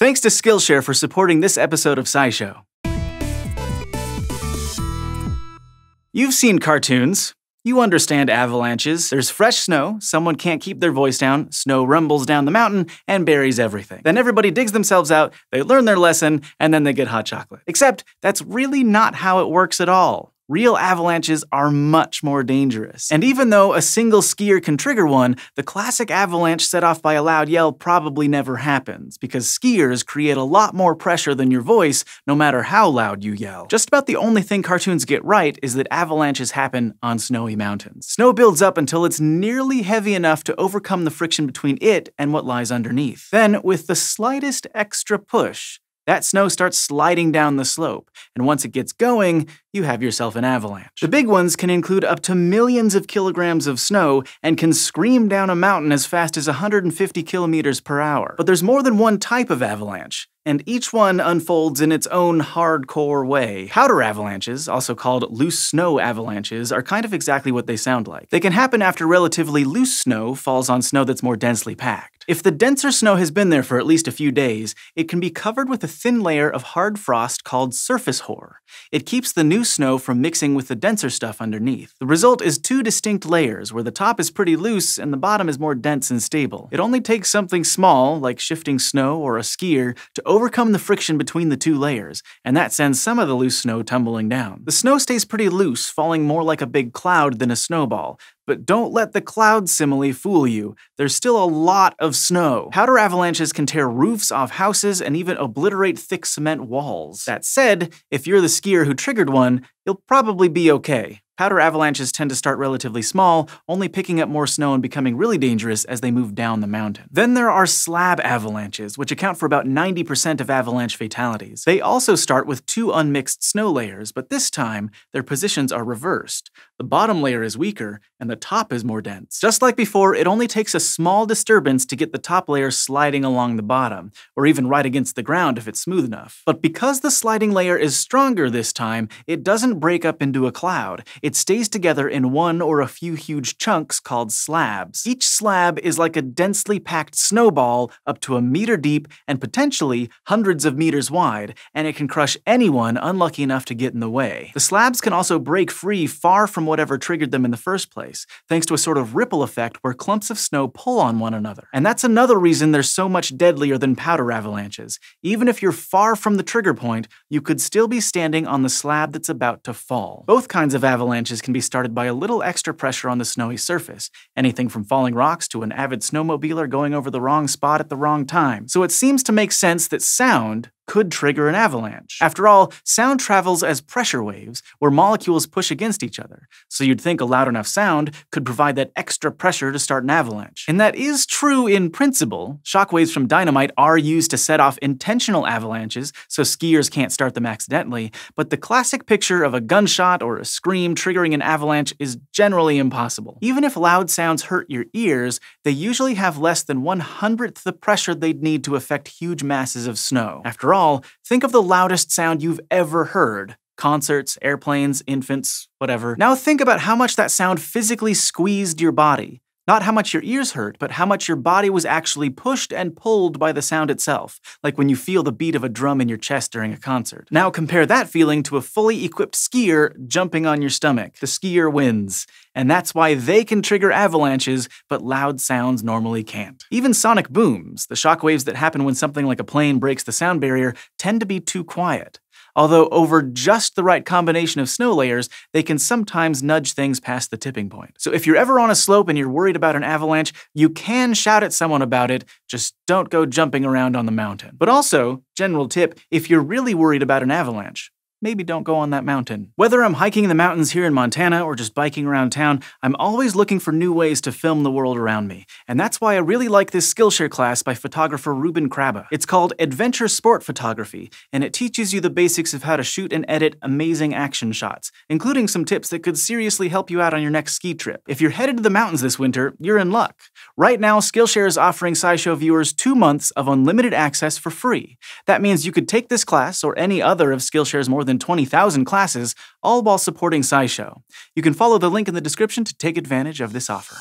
Thanks to Skillshare for supporting this episode of SciShow. You've seen cartoons. You understand avalanches. There's fresh snow, someone can't keep their voice down, snow rumbles down the mountain and buries everything. Then everybody digs themselves out, they learn their lesson, and then they get hot chocolate. Except that's really not how it works at all. Real avalanches are much more dangerous. And even though a single skier can trigger one, the classic avalanche set off by a loud yell probably never happens, because skiers create a lot more pressure than your voice, no matter how loud you yell. Just about the only thing cartoons get right is that avalanches happen on snowy mountains. Snow builds up until it's nearly heavy enough to overcome the friction between it and what lies underneath. Then, with the slightest extra push, that snow starts sliding down the slope, and once it gets going, you have yourself an avalanche. The big ones can include up to millions of kilograms of snow and can scream down a mountain as fast as 150 kilometers per hour. But there's more than one type of avalanche, and each one unfolds in its own hardcore way. Powder avalanches, also called loose snow avalanches, are kind of exactly what they sound like. They can happen after relatively loose snow falls on snow that's more densely packed. If the denser snow has been there for at least a few days, it can be covered with a thin layer of hard frost called surface hoar. It keeps the new snow from mixing with the denser stuff underneath. The result is two distinct layers, where the top is pretty loose and the bottom is more dense and stable. It only takes something small, like shifting snow or a skier, to overcome the friction between the two layers, and that sends some of the loose snow tumbling down. The snow stays pretty loose, falling more like a big cloud than a snowball. But don't let the cloud simile fool you. There's still a lot of snow. Powder avalanches can tear roofs off houses and even obliterate thick cement walls. That said, if you're the skier who triggered one, you'll probably be okay. Powder avalanches tend to start relatively small, only picking up more snow and becoming really dangerous as they move down the mountain. Then there are slab avalanches, which account for about 90% of avalanche fatalities. They also start with two unmixed snow layers, but this time, their positions are reversed. The bottom layer is weaker, and the top is more dense. Just like before, it only takes a small disturbance to get the top layer sliding along the bottom, or even right against the ground if it's smooth enough. But because the sliding layer is stronger this time, it doesn't break up into a cloud. It stays together in one or a few huge chunks called slabs. Each slab is like a densely packed snowball up to 1 meter deep and potentially hundreds of meters wide, and it can crush anyone unlucky enough to get in the way. The slabs can also break free far from whatever triggered them in the first place, thanks to a sort of ripple effect where clumps of snow pull on one another. And that's another reason they're so much deadlier than powder avalanches. Even if you're far from the trigger point, you could still be standing on the slab that's about to fall. Both kinds of avalanches can be started by a little extra pressure on the snowy surface, anything from falling rocks to an avid snowmobiler going over the wrong spot at the wrong time. So it seems to make sense that sound could trigger an avalanche. After all, sound travels as pressure waves, where molecules push against each other, so you'd think a loud enough sound could provide that extra pressure to start an avalanche. And that is true in principle. Shockwaves from dynamite are used to set off intentional avalanches, so skiers can't start them accidentally, but the classic picture of a gunshot or a scream triggering an avalanche is generally impossible. Even if loud sounds hurt your ears, they usually have less than 1/100th the pressure they'd need to affect huge masses of snow. After all, think of the loudest sound you've ever heard. Concerts, airplanes, infants, whatever. Now think about how much that sound physically squeezed your body. Not how much your ears hurt, but how much your body was actually pushed and pulled by the sound itself, like when you feel the beat of a drum in your chest during a concert. Now compare that feeling to a fully equipped skier jumping on your stomach. The skier wins. And that's why they can trigger avalanches, but loud sounds normally can't. Even sonic booms, the shockwaves that happen when something like a plane breaks the sound barrier, tend to be too quiet. Although over just the right combination of snow layers, they can sometimes nudge things past the tipping point. So if you're ever on a slope and you're worried about an avalanche, you can shout at someone about it, just don't go jumping around on the mountain. But also, general tip, if you're really worried about an avalanche, maybe don't go on that mountain. Whether I'm hiking in the mountains here in Montana or just biking around town, I'm always looking for new ways to film the world around me. And that's why I really like this Skillshare class by photographer Ruben Krabbe. It's called Adventure Sport Photography, and it teaches you the basics of how to shoot and edit amazing action shots, including some tips that could seriously help you out on your next ski trip. If you're headed to the mountains this winter, you're in luck. Right now, Skillshare is offering SciShow viewers 2 months of unlimited access for free. That means you could take this class or any other of Skillshare's more than 20,000 classes, all while supporting SciShow. You can follow the link in the description to take advantage of this offer.